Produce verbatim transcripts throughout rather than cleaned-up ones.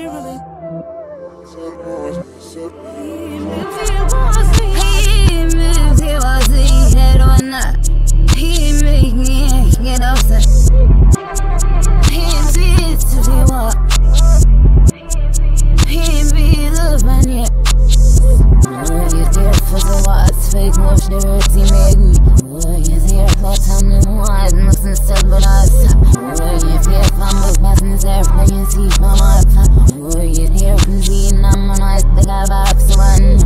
Sincerely. He moved, he was he head on up. He made me get off the. He be to be what? He be love man, yeah. Were you there for the what's fake, most dirty made me? Were you there for time to what? Nothing said but us. Were you there for most buttons there for you see for my time? Were you there for the number I think I've absent?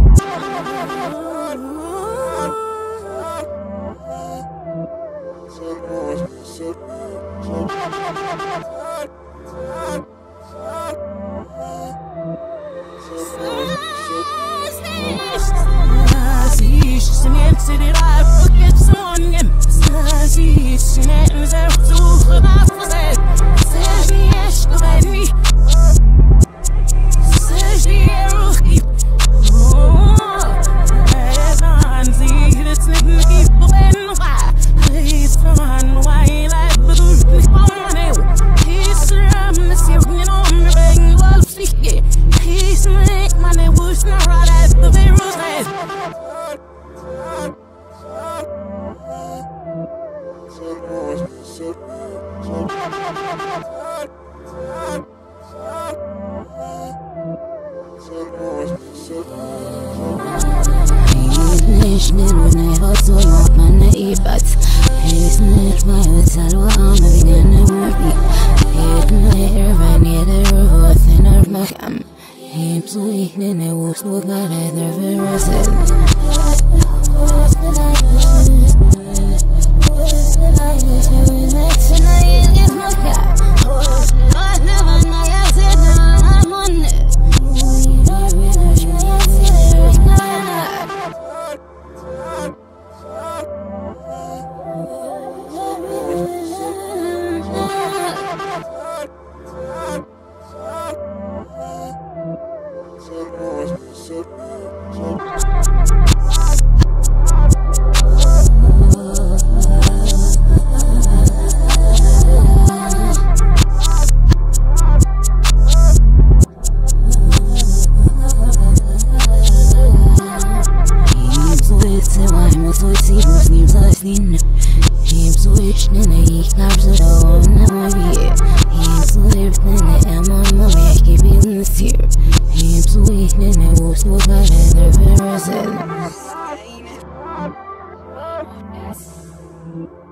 Thank you.